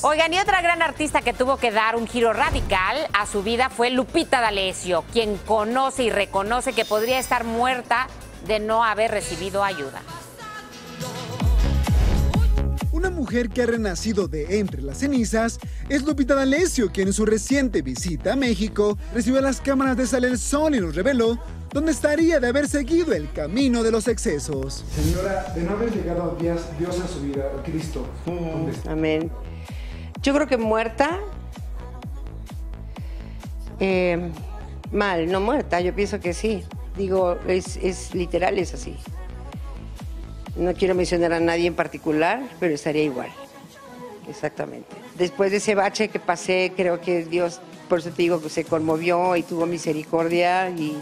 Oigan, y otra gran artista que tuvo que dar un giro radical a su vida fue Lupita D'Alessio, quien conoce y reconoce que podría estar muerta de no haber recibido ayuda. Una mujer que ha renacido de entre las cenizas es Lupita D'Alessio, quien en su reciente visita a México recibió las cámaras de Sale el Sol y nos reveló dónde estaría de haber seguido el camino de los excesos. Señora, de no haber llegado a Dios a su vida, a Cristo. Amén. Yo creo que muerta, mal, no muerta, yo pienso que sí. Digo, es literal, es así. No quiero mencionar a nadie en particular, pero estaría igual, exactamente. Después de ese bache que pasé, creo que Dios, por eso te digo que se conmovió y tuvo misericordia y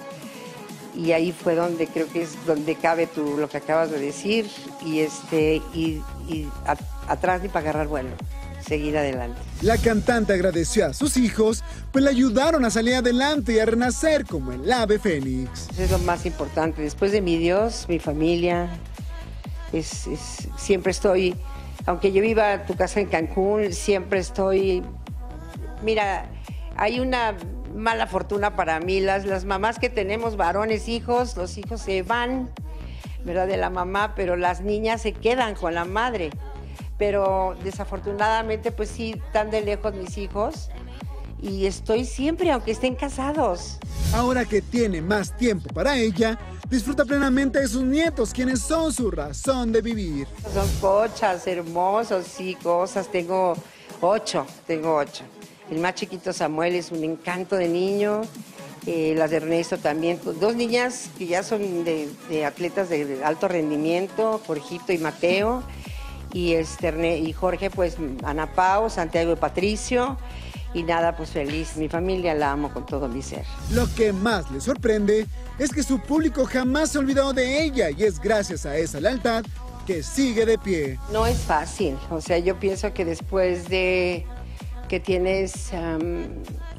ahí fue donde creo que es donde cabe lo que acabas de decir y atrás ni para agarrar vuelo, seguir adelante. La cantante agradeció a sus hijos, pues le ayudaron a salir adelante y a renacer como el ave fénix. Eso es lo más importante, después de mi Dios, mi familia. Siempre estoy, aunque yo viva en tu casa en Cancún, siempre estoy. Mira, hay una mala fortuna para mí. Las mamás que tenemos varones, hijos, los hijos se van, ¿verdad? De la mamá, pero las niñas se quedan con la madre. Pero desafortunadamente, pues sí, tan de lejos mis hijos. Y estoy siempre, aunque estén casados. Ahora que tiene más tiempo para ella, disfruta plenamente de sus nietos, quienes son su razón de vivir. Son cochas, hermosos y cosas. Tengo ocho. El más chiquito, Samuel, es un encanto de niño. Las de Ernesto también. Dos niñas que ya son de atletas de alto rendimiento, Jorgito y Mateo. Y Jorge, pues Ana Pau, Santiago y Patricio. Y nada, pues feliz. Mi familia la amo con todo mi ser. Lo que más le sorprende es que su público jamás se ha olvidado de ella y es gracias a esa lealtad que sigue de pie. No es fácil. O sea, yo pienso que después de que tienes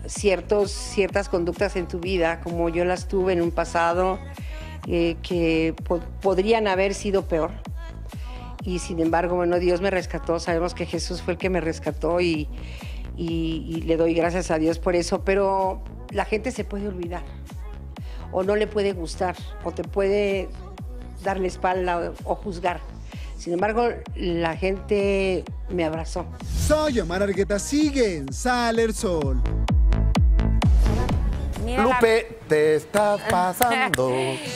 ciertas conductas en tu vida, como yo las tuve en un pasado, que podrían haber sido peor. Y sin embargo, bueno, Dios me rescató. Sabemos que Jesús fue el que me rescató y le doy gracias a Dios por eso, pero la gente se puede olvidar o no le puede gustar o te puede dar la espalda o juzgar. Sin embargo, la gente me abrazó. Soy Omar Argueta, sigue en Sale el Sol. Mira, Lupe, te está pasando.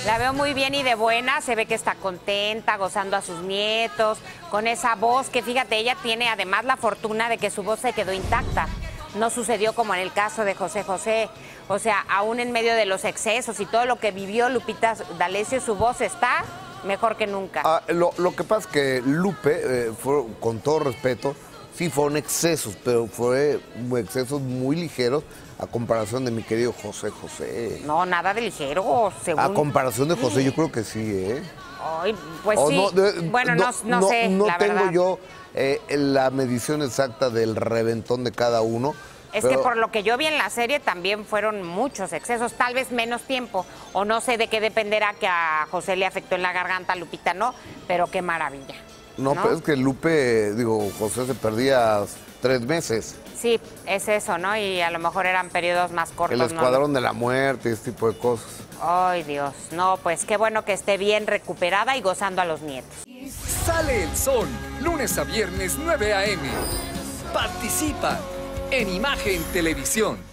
La veo muy bien y de buena, se ve que está contenta, gozando a sus nietos, con esa voz que, fíjate, ella tiene además la fortuna de que su voz se quedó intacta. No sucedió como en el caso de José José. O sea, aún en medio de los excesos y todo lo que vivió Lupita D'Alessio, su voz está mejor que nunca. Lo que pasa es que Lupe, con todo respeto, sí fueron excesos, pero fueron excesos muy ligeros. A comparación de mi querido José José. No, nada de ligero, según. A comparación de José, yo creo que sí, ¿eh? Ay, pues sí. No, bueno, no sé, no la tengo verdad. Yo la medición exacta del reventón de cada uno. Es que por lo que yo vi en la serie también fueron muchos excesos, tal vez menos tiempo. O no sé de qué dependerá que a José le afectó en la garganta, a Lupita no, pero qué maravilla. No, pero es que Lupe, digo, José se perdía 3 meses. Sí, es eso, ¿no? Y a lo mejor eran periodos más cortos. El escuadrón de la muerte, este tipo de cosas. Ay, Dios. No, pues qué bueno que esté bien recuperada y gozando a los nietos. Sale el Sol, lunes a viernes 9 a.m. Participa en Imagen Televisión.